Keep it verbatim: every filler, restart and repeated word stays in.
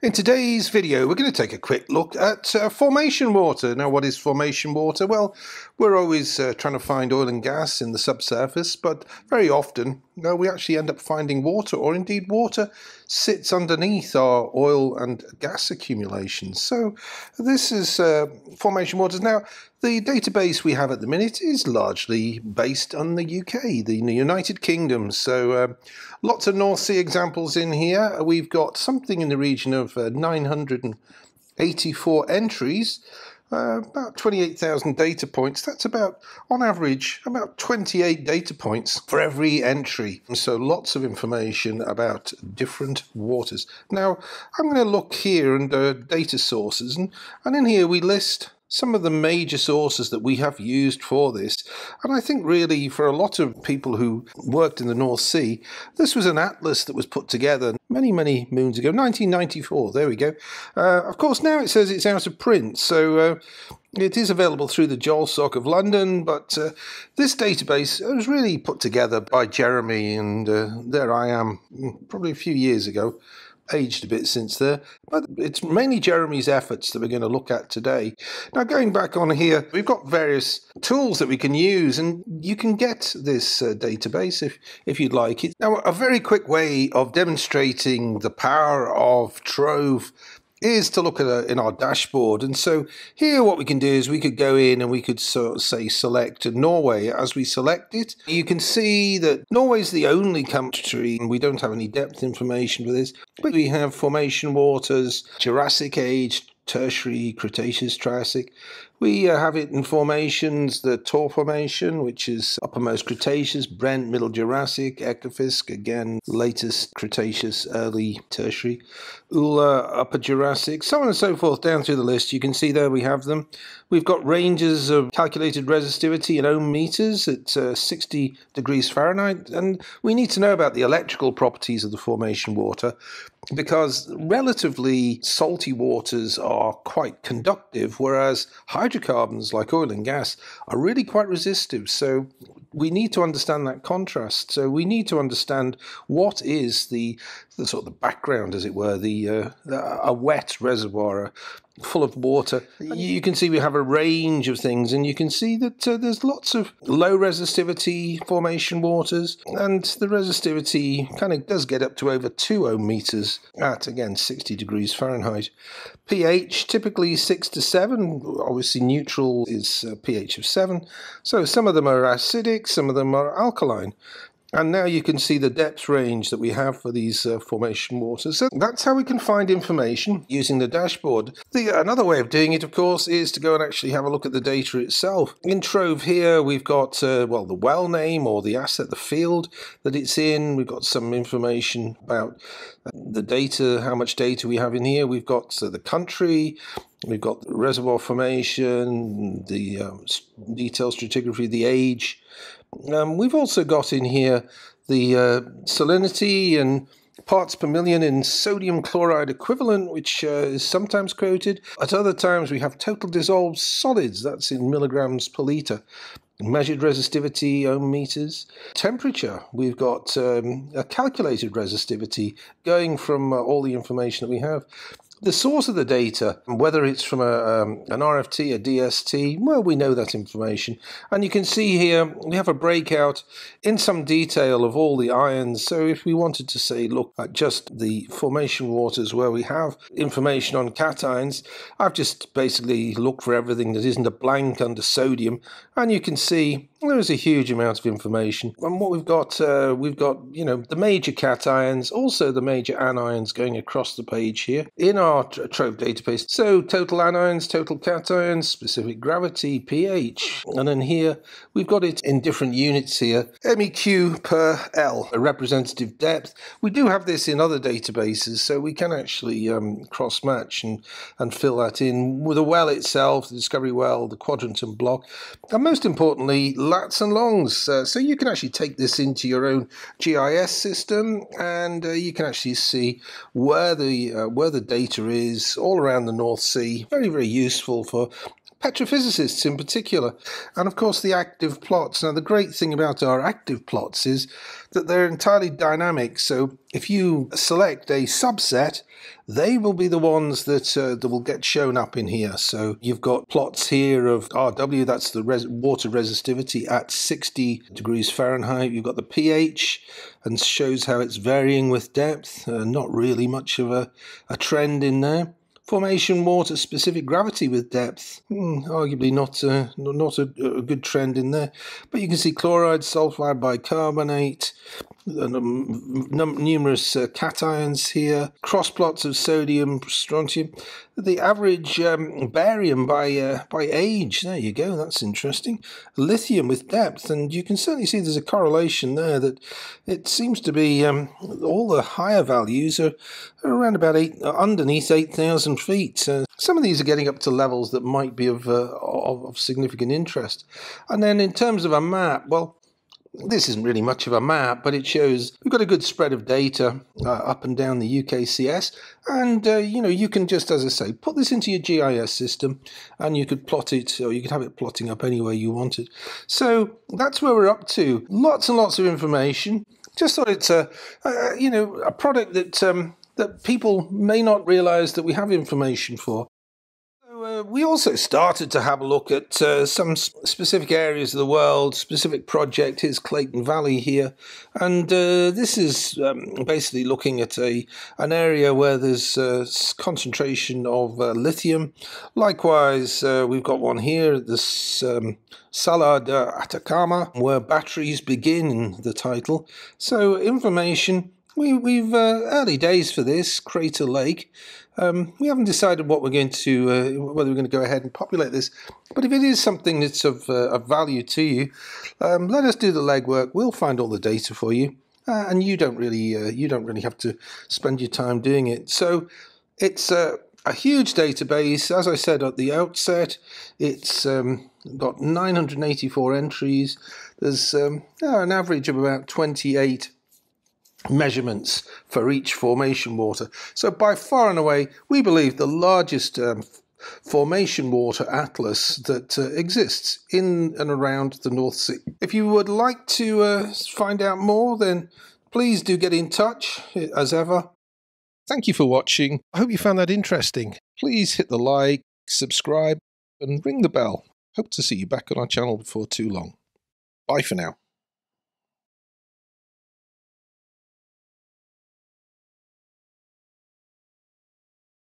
In today's video, we're going to take a quick look at uh, formation water. Now, what is formation water? Well, we're always uh, trying to find oil and gas in the subsurface, but very often uh, we actually end up finding water, or indeed water sits underneath our oil and gas accumulations. So this is uh, formation waters. Now, the database we have at the minute is largely based on the U K, the United Kingdom. So uh, lots of North Sea examples in here. We've got something in the region of uh, nine hundred eighty-four entries, uh, about twenty-eight thousand data points. That's about, on average, about twenty-eight data points for every entry. And so lots of information about different waters. Now, I'm going to look here under data sources, and, and in here we list some of the major sources that we have used for this. And I think really for a lot of people who worked in the North Sea, this was an atlas that was put together many, many moons ago, nineteen ninety-four, there we go. Uh, of course, now it says it's out of print, so uh, it is available through the Jolsoc of London, but uh, this database was really put together by Jeremy, and uh, there I am, probably a few years ago. Aged a bit since there, but it's mainly Jeremy's efforts that we're going to look at today. Now, going back on here, we've got various tools that we can use, and you can get this uh, database if, if you'd like it. Now, a very quick way of demonstrating the power of Trove is to look at a, in our dashboard. And so here what we can do is we could go in and we could sort of say select Norway. As we select it, you can see that Norway's the only country, and we don't have any depth information for this, but we have formation waters, Jurassic age, Tertiary, Cretaceous, Triassic. We uh, have it in formations, the Tor Formation, which is uppermost Cretaceous, Brent, Middle Jurassic, Ecofisk, again, latest Cretaceous, early Tertiary, Ula, Upper Jurassic, so on and so forth, down through the list. You can see there we have them. We've got ranges of calculated resistivity in ohm meters at uh, sixty degrees Fahrenheit, and we need to know about the electrical properties of the formation water, because relatively salty waters are quite conductive, whereas hydrocarbons like oil and gas are really quite resistive. So we need to understand that contrast. So we need to understand what is the, the sort of the background, as it were, the uh, a wet reservoir full of water. You can see we have a range of things, and you can see that uh, there's lots of low resistivity formation waters, and the resistivity kind of does get up to over two ohm meters at, again, sixty degrees Fahrenheit. pH typically six to seven, obviously neutral is a pH of seven, so some of them are acidic, some of them are alkaline. And now you can see the depth range that we have for these uh, formation waters. So that's how we can find information using the dashboard. The, another way of doing it, of course, is to go and actually have a look at the data itself. In Trove here, we've got, uh, well, the well name or the asset, the field that it's in. We've got some information about the data, how much data we have in here. We've got uh, the country. We've got the reservoir formation, the um, detailed stratigraphy, the age. Um, we've also got in here the uh, salinity and parts per million in sodium chloride equivalent, which uh, is sometimes quoted. At other times we have total dissolved solids, that's in milligrams per litre. Measured resistivity, ohm meters. Temperature, we've got um, a calculated resistivity going from uh, all the information that we have. The source of the data, whether it's from a, um, an R F T, a D S T, well, we know that information. And you can see here we have a breakout in some detail of all the ions. So if we wanted to, say, look at just the formation waters where we have information on cations, I've just basically looked for everything that isn't a blank under sodium. And you can see there is a huge amount of information. And what we've got, uh, we've got, you know, the major cations, also the major anions going across the page here in our Our Trove database. So total anions, total cations, specific gravity, pH, and then here we've got it in different units here. Meq per L, a representative depth. We do have this in other databases, so we can actually um, cross-match and, and fill that in with the well itself, the discovery well, the quadrant and block, and most importantly, lats and longs. Uh, so you can actually take this into your own G I S system, and uh, you can actually see where the, uh, where the data is all around the North Sea. Very, very useful for petrophysicists in particular, and of course the active plots. Now the great thing about our active plots is that they're entirely dynamic, so if you select a subset, they will be the ones that, uh, that will get shown up in here. So you've got plots here of R W, that's the res water resistivity at sixty degrees Fahrenheit. You've got the pH, and shows how it's varying with depth. Uh, not really much of a, a trend in there. Formation water specific gravity with depth, hmm, arguably not uh, not a, a good trend in there, but you can see chloride, sulfide, bicarbonate, and, um, num numerous uh, cations here, cross plots of sodium, strontium, the average um, barium by uh, by age. There you go, that's interesting. Lithium with depth, and you can certainly see there's a correlation there that it seems to be um, all the higher values are around about eight uh, underneath eight thousand. feet. Uh, some of these are getting up to levels that might be of, uh, of, of significant interest. And then in terms of a map, well, this isn't really much of a map, but it shows we've got a good spread of data uh, up and down the U K C S. And, uh, you know, you can just, as I say, put this into your G I S system and you could plot it, or you could have it plotting up any way you wanted. So that's where we're up to. Lots and lots of information. Just thought it's a, a you know, a product that... Um, that people may not realize that we have information for. So, uh, we also started to have a look at uh, some specific areas of the world, specific project. Here's Clayton Valley here. And uh, this is um, basically looking at a an area where there's a concentration of uh, lithium. Likewise, uh, we've got one here, this um, Salar de Atacama, where batteries begin in the title. So information... We, we've uh, early days for this crater lake. Um, we haven't decided what we're going to uh, whether we're going to go ahead and populate this, but if it is something that's of, uh, of value to you, um, let us do the legwork. We'll find all the data for you, uh, and you don't really uh, you don't really have to spend your time doing it. So it's uh, a huge database. As I said at the outset, it's um, got nine hundred eighty-four entries. There's um, an average of about twenty-eight. Measurements for each formation water. So by far and away, we believe the largest um, formation water atlas that uh, exists in and around the North Sea. If you would like to uh, find out more, then please do get in touch as ever. Thank you for watching. I hope you found that interesting. Please hit the like, subscribe and ring the bell. Hope to see you back on our channel before too long. Bye for now.